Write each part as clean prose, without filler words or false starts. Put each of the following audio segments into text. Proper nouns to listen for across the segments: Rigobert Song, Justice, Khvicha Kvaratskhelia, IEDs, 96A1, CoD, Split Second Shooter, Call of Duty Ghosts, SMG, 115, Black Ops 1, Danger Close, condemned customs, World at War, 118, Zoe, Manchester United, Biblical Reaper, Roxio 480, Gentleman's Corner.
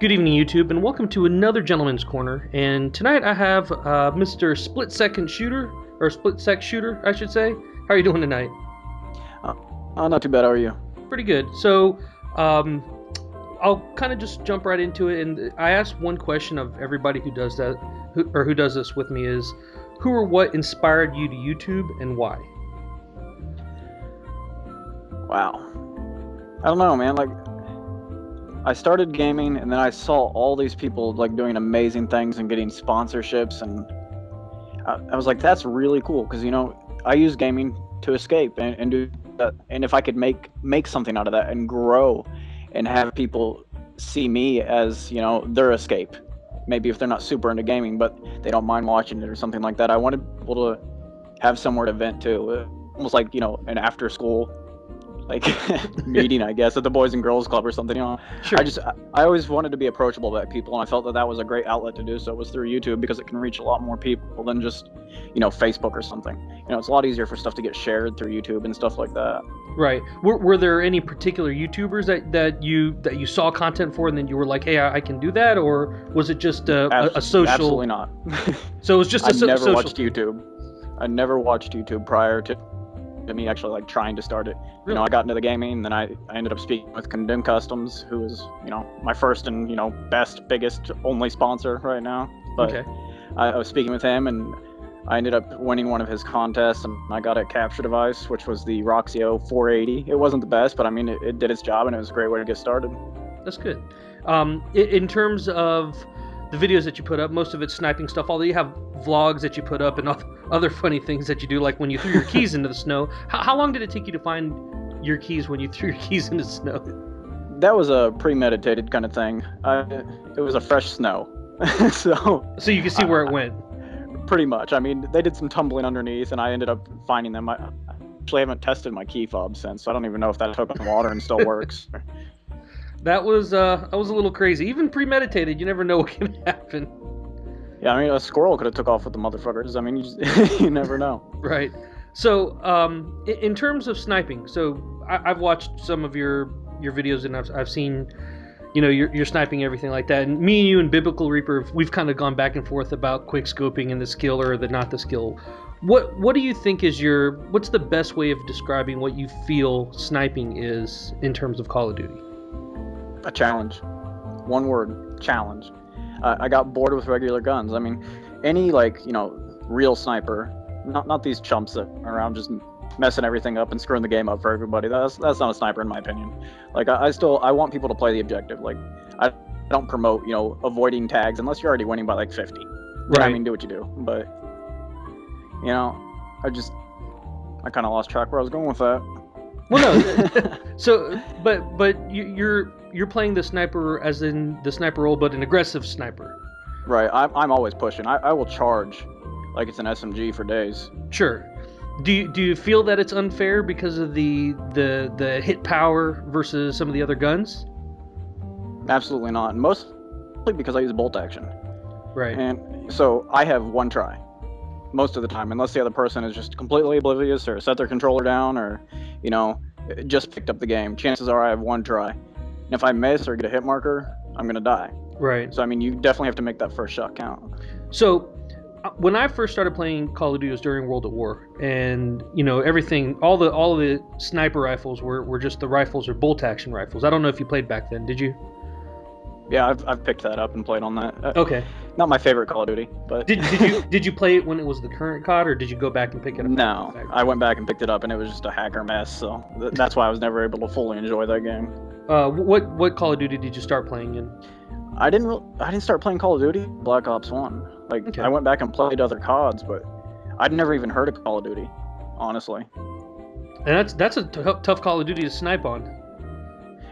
Good evening, YouTube, and welcome to another Gentleman's Corner. And tonight I have Mr. Split Second Shooter, or Split Sec Shooter, I should say. How are you doing tonight? Not too bad. How are you? Pretty good. So I'll kind of just jump right into it. And I asked one question of everybody who does that, who does this with me, is who or what inspired you to YouTube and why? Wow. I don't know, man. Like, I started gaming, and then I saw all these people like doing amazing things and getting sponsorships, and I was like, that's really cool, because, you know, I use gaming to escape and do that, and if I could make something out of that and grow and have people see me as, you know, their escape, maybe if they're not super into gaming but they don't mind watching it or something like that, I wanted people to have somewhere to vent to, almost like, you know, an after school like meeting, I guess, at the Boys and Girls Club or something, you know. Sure. I always wanted to be approachable by people, and I felt that that was a great outlet to do so. It was through YouTube, because it can reach a lot more people than just, you know, Facebook or something. You know, it's a lot easier for stuff to get shared through YouTube and stuff like that. Right. Were there any particular YouTubers that you saw content for, and then you were like, hey, I can do that, or was it just a social? Absolutely not. So it was just I never watched YouTube. I never watched YouTube prior to me actually like trying to start it. Really? You know, I got into the gaming, and then I ended up speaking with Condemned Customs, who is, you know, my first and, you know, best, biggest, only sponsor right now. But okay. I was speaking with him, and I ended up winning one of his contests, and I got a capture device, which was the Roxio 480. It wasn't the best, but I mean, it did its job, and it was a great way to get started. That's good. In terms of the videos that you put up, most of it's sniping stuff, although you have vlogs that you put up and other funny things that you do, like when you threw your keys into the snow. How long did it take you to find your keys when you threw your keys into snow? That was a premeditated kind of thing. It was a fresh snow. So you can see where it went. Pretty much. I mean, they did some tumbling underneath, and I ended up finding them. I actually haven't tested my key fob since, so I don't even know if that took on water and still works. That was a little crazy. Even premeditated, you never know what can happen. Yeah, I mean, a squirrel could have took off with the motherfuckers. I mean, you never know. Right. So, in terms of sniping, so I've watched some of your videos, and I've seen, you know, you're sniping, everything like that. And me and you and Biblical Reaper, we've kind of gone back and forth about quick scoping and the skill or the not the skill. What do you think is what's the best way of describing what you feel sniping is in terms of Call of Duty? A challenge. One word, challenge. I got bored with regular guns. I mean, any, like, you know, real sniper, not these chumps that are around just messing everything up and screwing the game up for everybody. That's not a sniper, in my opinion. Like, I want people to play the objective. Like, I don't promote, you know, avoiding tags unless you're already winning by like 50. Right. I mean, do what you do. But, you know, I kind of lost track where I was going with that. Well, no. So, but you're playing the sniper, as in the sniper role, but an aggressive sniper. Right. I'm always pushing. I will charge like it's an SMG for days. Sure. Do you feel that it's unfair because of the hit power versus some of the other guns? Absolutely not. Mostly because I use bolt action. Right. And so I have one try most of the time, unless the other person is just completely oblivious or set their controller down or, you know, just picked up the game. Chances are I have one try. And if I miss or get a hit marker, I'm going to die. Right. So, I mean, you definitely have to make that first shot count. So, when I first started playing Call of Duty was during World at War. And, you know, everything, all of the sniper rifles were just the rifles or bolt action rifles. I don't know if you played back then, did you? Yeah, I've picked that up and played on that. Okay. Not my favorite Call of Duty, but did you play it when it was the current COD, or did you go back and pick it up? No, I went back and picked it up, and it was just a hacker mess. So that's why I was never able to fully enjoy that game. What Call of Duty did you start playing in? I didn't start playing Call of Duty. Black Ops 1. Like, okay. I went back and played other CODs, but I'd never even heard of Call of Duty, honestly. And that's a tough Call of Duty to snipe on.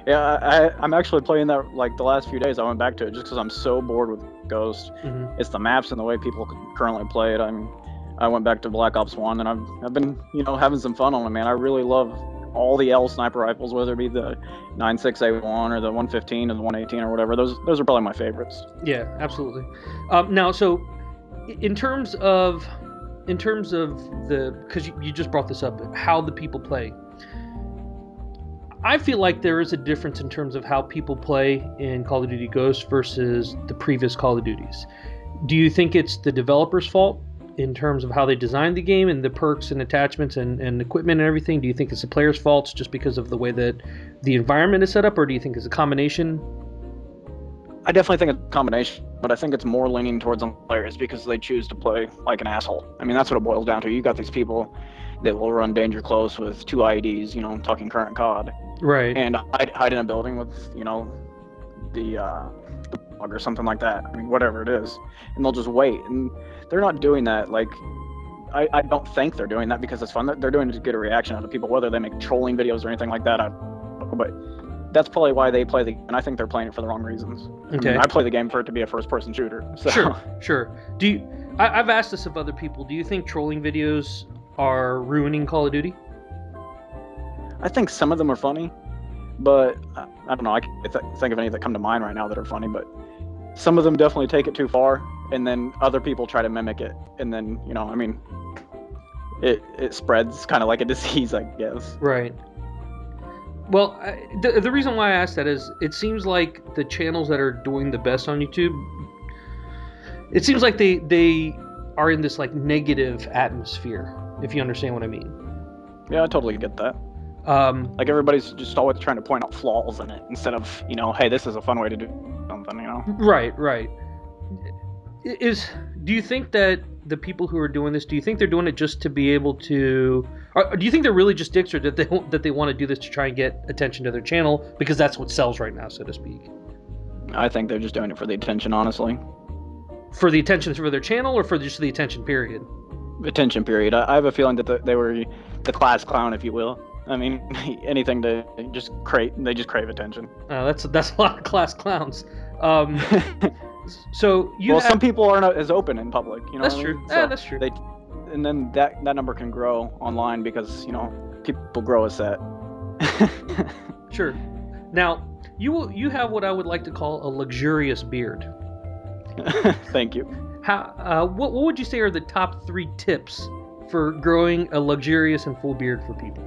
Yeah, I'm actually playing that, like, the last few days. I went back to it just because I'm so bored with Ghost. Mm-hmm. It's the maps and the way people currently play it. I mean, I went back to Black Ops 1, and I've been, you know, having some fun on it, man. I really love all the L sniper rifles, whether it be the 96A1 or the 115 or the 118 or whatever. Those are probably my favorites. Yeah, absolutely. Now, so in terms of because you just brought this up, how the people play. I feel like there is a difference in terms of how people play in Call of Duty Ghosts versus the previous Call of Duties. Do you think it's the developer's fault in terms of how they designed the game and the perks and attachments and equipment and everything? Do you think it's the player's fault just because of the way that the environment is set up, or do you think it's a combination? I definitely think it's a combination, but I think it's more leaning towards on players because they choose to play like an asshole. I mean, that's what it boils down to. You got these people that will run Danger Close with 2 IEDs, you know, talking current COD. Right. And hide in a building with, you know, the bug or something like that. I mean, whatever it is. And they'll just wait. And they're not doing that, like, I don't think they're doing that because it's fun. They're doing it to get a reaction out of people, whether they make trolling videos or anything like that. I don't know, but that's probably why they play the game, and I think they're playing it for the wrong reasons. Okay. I mean, I play the game for it to be a first-person shooter. So. Sure. Do you, I've asked this of other people. Do you think trolling videos are ruining Call of Duty? I think some of them are funny, but I don't know. I can't think of any that come to mind right now that are funny, but some of them definitely take it too far, and then other people try to mimic it, and then, you know, I mean, it spreads kind of like a disease, I guess. Right. Well, the reason why I asked that is it seems like the channels that are doing the best on YouTube, it seems like they are in this, like, negative atmosphere, if you understand what I mean. Yeah, I totally get that. Like, everybody's just always trying to point out flaws in it instead of, you know, hey, this is a fun way to do something, you know? Right. Do you think that the people who are doing this, do you think they're doing it just to be able to... Or do you think they're really just dicks, or that they want to do this to try and get attention to their channel because that's what sells right now, so to speak? I think they're just doing it for the attention, honestly. For the attention for their channel, or for just the attention period? Attention period. I have a feeling that they were the class clown, if you will. I mean, anything to just crave. They just crave attention. That's a lot of class clowns. So you. Well, some people aren't as open in public. You know. That's true. So yeah, that's true. And then that number can grow online because, you know, people grow a set. Sure. Now, you have what I would like to call a luxurious beard. Thank you. How? What would you say are the top 3 tips for growing a luxurious and full beard for people?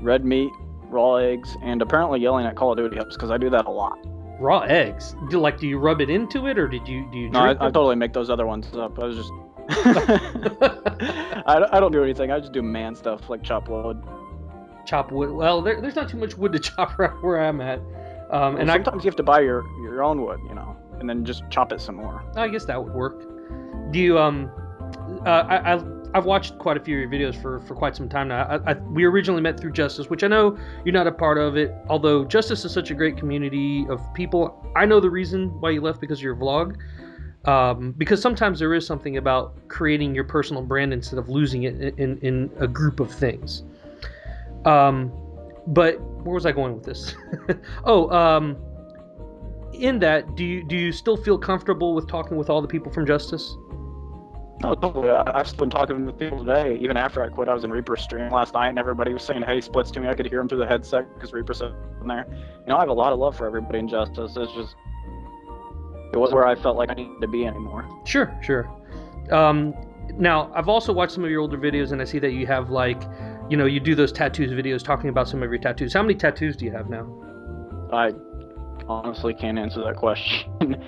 Red meat, raw eggs, and apparently yelling at Call of Duty helps because I do that a lot. Raw eggs? Like, do you rub it into it, or do you? No, I totally make those other ones up. I was just. I don't do anything. I just do man stuff like chop wood. Chop wood. Well, there's not too much wood to chop right where I'm at. And sometimes you have to buy your own wood, you know, and then just chop it some more. I guess that would work. Do you? I've watched quite a few of your videos for quite some time now. We originally met through Justice, which I know you're not a part of it, although Justice is such a great community of people. I know the reason why you left because of your vlog. Because sometimes there is something about creating your personal brand instead of losing it in a group of things. But where was I going with this? In that, do you still feel comfortable with talking with all the people from Justice? No, totally. I've still been talking with people today. Even after I quit, I was in Reaper's stream last night, and everybody was saying, hey, Splits to me. I could hear him through the headset because Reaper's in there. You know, I have a lot of love for everybody in Justice. It's just... It wasn't where I felt like I needed to be anymore. Sure. Now, I've also watched some of your older videos, and I see that you have, like, you know, you do those tattoos videos talking about some of your tattoos. How many tattoos do you have now? I honestly can't answer that question.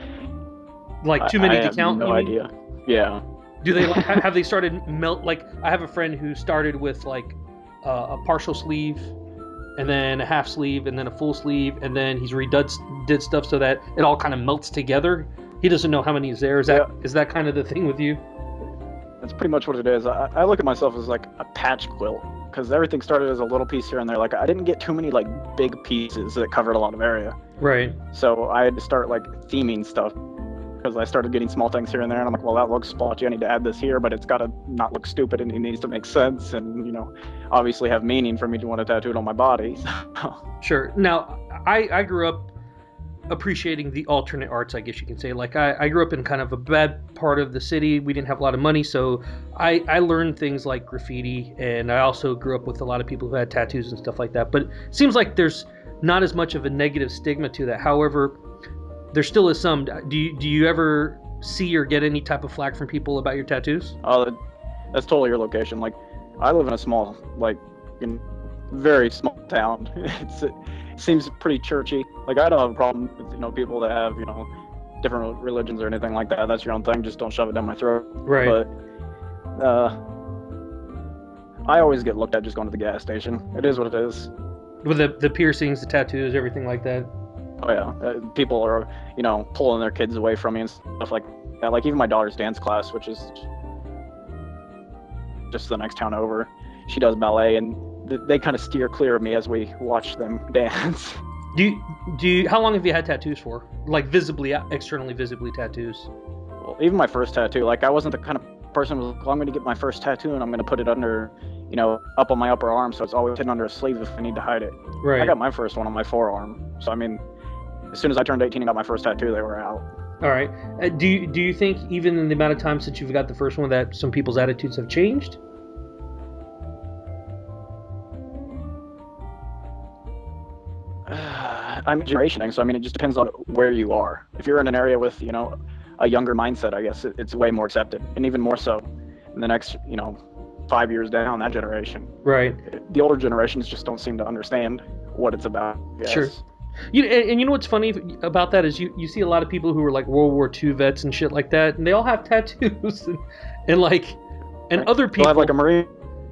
Like, too many to count? I have no idea. Yeah. Do they, like, have they started melt? Like, I have a friend who started with, like, a partial sleeve, and then a half sleeve, and then a full sleeve, and then he's did stuff so that it all kind of melts together. He doesn't know how many is there. Is that kind of the thing with you? That's pretty much what it is. I look at myself as like a patch quilt because everything started as a little piece here and there. Like, I didn't get too many like big pieces that covered a lot of area. Right. So I had to start like theming stuff because I started getting small things here and there, and I'm like, well, that looks splotchy. I need to add this here, but it's got to not look stupid, and it needs to make sense, and, you know, obviously have meaning for me to want to tattoo it on my body. Sure. Now, I grew up appreciating the alternate arts, I guess you can say. Like, I grew up in kind of a bad part of the city. We didn't have a lot of money, so I learned things like graffiti, and I also grew up with a lot of people who had tattoos and stuff like that. But it seems like there's not as much of a negative stigma to that. However, there still is some. Do you ever see or get any type of flack from people about your tattoos? Oh, that's totally your location. Like, I live in a small, like, very small town. It seems pretty churchy. Like, I don't have a problem with, people that have, different religions or anything like that. That's your own thing. Just don't shove it down my throat. Right. But I always get looked at just going to the gas station. It is what it is. With the piercings, the tattoos, everything like that. Oh, yeah. People are, pulling their kids away from me and stuff like that. Like, even my daughter's dance class, which is just the next town over. She does ballet, and they kind of steer clear of me as we watch them dance. How long have you had tattoos for? Like, visibly, externally visibly tattoos? Well, even my first tattoo. Like, I wasn't the kind of person who was like, I'm going to get my first tattoo, and I'm going to put it under... up on my upper arm, so it's always hidden under a sleeve if I need to hide it. Right. I got my first one on my forearm. So, I mean, as soon as I turned 18 and got my first tattoo, they were out. All right. Do you think, even in the amount of time since you've got the first one, that some people's attitudes have changed? I'm generationing, so, I mean, it just depends on where you are. If you're in an area with, a younger mindset, I guess, it's way more accepted, and even more so in the next, 5 years down that generation. Right. The older generations just don't seem to understand what it's about. Yes. Sure. And you know what's funny about that is you see a lot of people who are like World War II vets and shit like that, and they all have tattoos and other people. They'll have like a Marine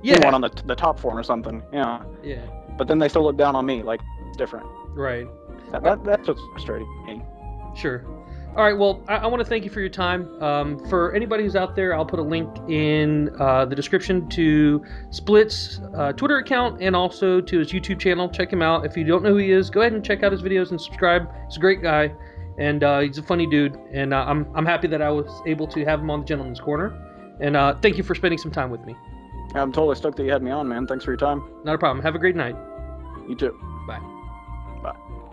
one on the top form or something. Yeah. Yeah. But then they still look down on me like it's different. Right. That's what's frustrating me. Sure. All right, well, I want to thank you for your time. For anybody who's out there, I'll put a link in the description to Split's Twitter account and also to his YouTube channel. Check him out. If you don't know who he is, go ahead and check out his videos and subscribe. He's a great guy, and he's a funny dude. And I'm happy that I was able to have him on the Gentleman's Corner. And thank you for spending some time with me. I'm totally stoked that you had me on, man. Thanks for your time. Not a problem. Have a great night. You too. Bye. Bye.